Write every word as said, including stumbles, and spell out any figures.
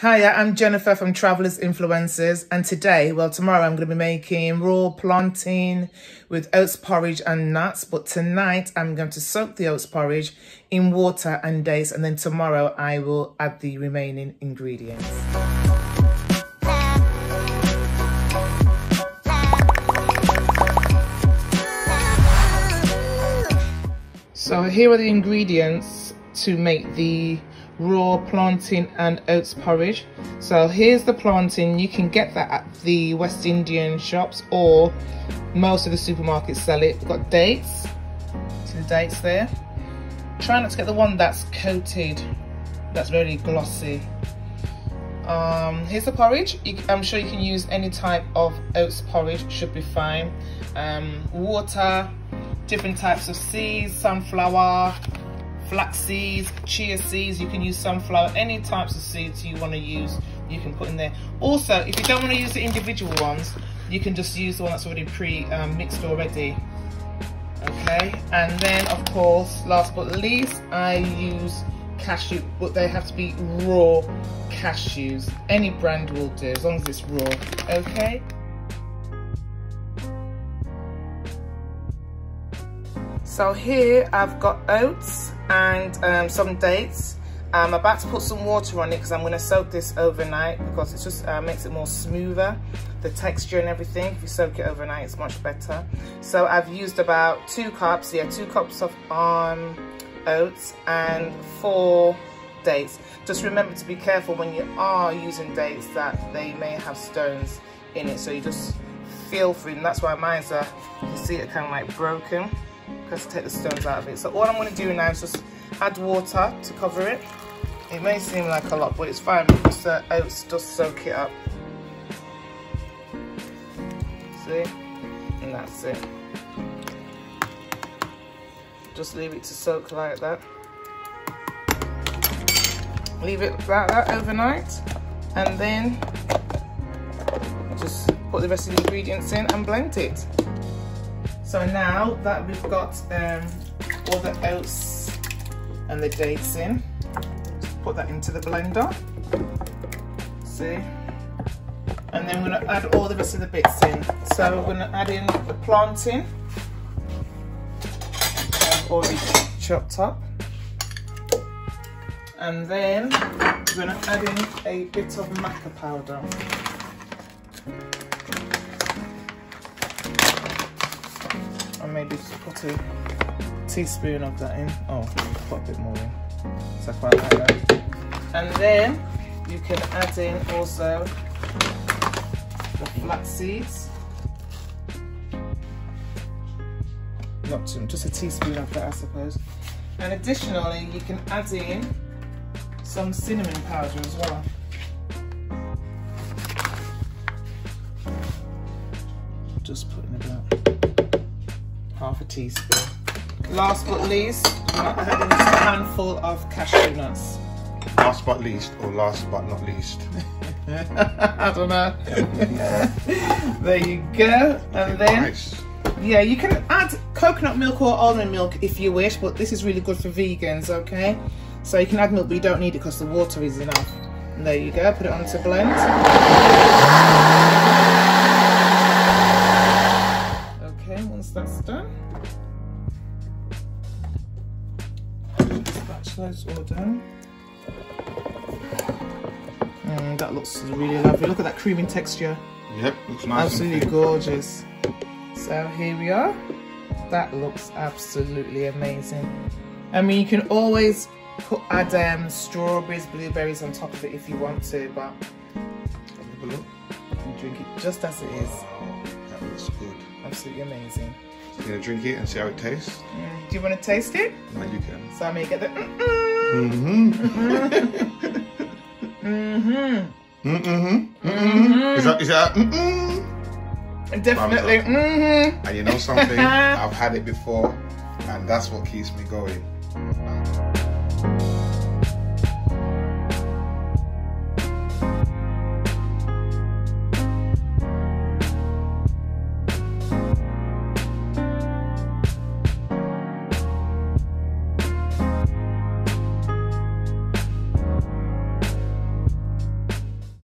Hiya, I'm Jennifer from Travellers Influencers, and today, well tomorrow, I'm going to be making raw plantain with oats porridge and nuts, but tonight I'm going to soak the oats porridge in water and dates, and then tomorrow I will add the remaining ingredients. So here are the ingredients to make the raw plantain and oats porridge. So here's the plantain. You can get that at the West Indian shops, or most of the supermarkets sell it. We've got dates, see the dates there. Try not to get the one that's coated, that's really glossy. Um, here's the porridge. You, I'm sure you can use any type of oats porridge, should be fine. Um, water, different types of seeds, sunflower, flax seeds, chia seeds. You can use sunflower, any types of seeds you want to use you can put in there. Also, if you don't want to use the individual ones, you can just use the one that's already pre um, mixed already, okay? And then of course, last but least, I use cashew, but they have to be raw cashews. Any brand will do, as long as it's raw, okay? So here I've got oats and um, some dates. I'm about to put some water on it because I'm going to soak this overnight, because it just uh, makes it more smoother, the texture and everything. If you soak it overnight, it's much better. So I've used about two cups, yeah, two cups of um, oats and four dates. Just remember to be careful when you are using dates that they may have stones in it, so you just feel free. And that's why mine's are, you see it kind of like broken. Let's take the stones out of it. So all I'm going to do now is just add water to cover it. It may seem like a lot, but it's fine because the oats just soak it up. See? And that's it. Just leave it to soak like that. Leave it like that overnight, and then just put the rest of the ingredients in and blend it. So now that we've got um, all the oats and the dates in, just put that into the blender, see? And then we're gonna add all the rest of the bits in. So we're gonna add in the plantain, I've already chopped up. And then we're gonna add in a bit of maca powder. Maybe just put a teaspoon of that in. Oh, put a bit more in. So quite like that. And then you can add in also the flax seeds. Not too, just a teaspoon of that, I suppose. And additionally, you can add in some cinnamon powder as well. Just putting it out. Half a teaspoon. Last but least, I'm going to add in a handful of cashew nuts. Last but least, or last but not least? I don't know. There you go. And then, nice. Yeah, you can add coconut milk or almond milk if you wish, but this is really good for vegans, okay? So you can add milk, but you don't need it because the water is enough. And there you go, put it on to blend. Once that's done, spatula's all done, and that looks really lovely. Look at that creamy texture. Yep, looks nice. Absolutely gorgeous. So here we are. That looks absolutely amazing. I mean, you can always put add um, strawberries, blueberries on top of it if you want to, but you can drink it just as it is. That looks good. Absolutely amazing. So you're going to drink it and see how it tastes? Mm. Do you want to taste it? No, you can. So I'm going to get the mm-mm. Mm-hmm. Mm-hmm. Mm-hmm. Mm-hmm. Is that, is that mm-mm? Definitely mm-hmm. And you know something? I've had it before, and that's what keeps me going.